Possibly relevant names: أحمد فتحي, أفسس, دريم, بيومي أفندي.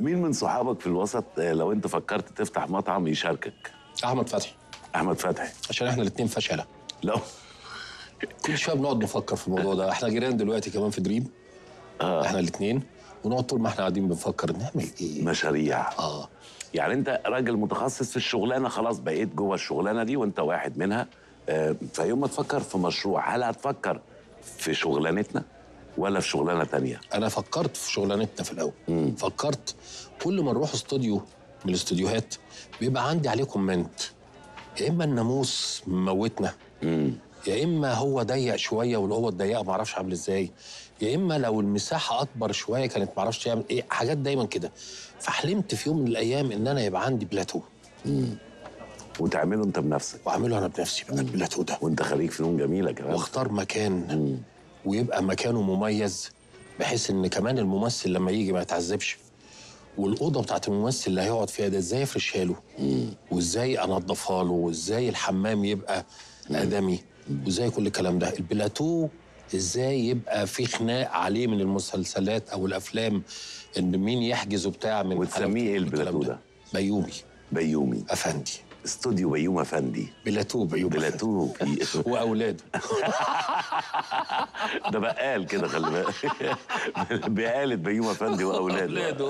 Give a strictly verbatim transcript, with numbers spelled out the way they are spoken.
مين من صحابك في الوسط لو انت فكرت تفتح مطعم يشاركك؟ احمد فتحي. احمد فتحي عشان احنا الاثنين فشله. لا كل شويه بنقعد نفكر في الموضوع ده. احنا جيران دلوقتي كمان في دريم. اه احنا الاثنين ونقعد طول ما احنا قاعدين بنفكر نعمل ايه؟ مشاريع. اه يعني انت راجل متخصص في الشغلانه، خلاص بقيت جوه الشغلانه دي وانت واحد منها. آه فيوم ما تفكر في مشروع، هل هتفكر في شغلانتنا ولا في شغلانه ثانيه؟ انا فكرت في شغلانتنا في الاول. مم. فكرت كل ما نروح استوديو من الاستوديوهات بيبقى عندي عليه كومنت، يا اما الناموس موتنا، امم يا اما هو ضيق شويه والاوضه الضيقه ما اعرفش عامل ازاي، يا اما لو المساحه اكبر شويه كانت ما اعرفش تعمل ايه، حاجات دايما كده. فحلمت في يوم من الايام ان انا يبقى عندي بلاتو. امم وتعمله انت بنفسك؟ واعمله انا بنفسي بقى البلاتو ده. وانت خريج فنون جميله كمان. واختار مكان مم. ويبقى مكانه مميز بحيث ان كمان الممثل لما يجي ما يتعذبش، والاوضه بتاعت الممثل اللي هيقعد فيها ده ازاي افرشها له، وازاي انضفها له، وازاي الحمام يبقى ادمي، وازاي كل الكلام ده. البلاتو ازاي يبقى في خناق عليه من المسلسلات او الافلام ان مين يحجز وبتاع من. وتسميه ايه البلاتو ده؟ بيومي. بيومي افندي. استوديو بيومي أفندي. بلاتو بيومي. بلاتو بي... واولاده. ده بقال كده، خلي بالك. بقالة بيومي أفندي واولاده.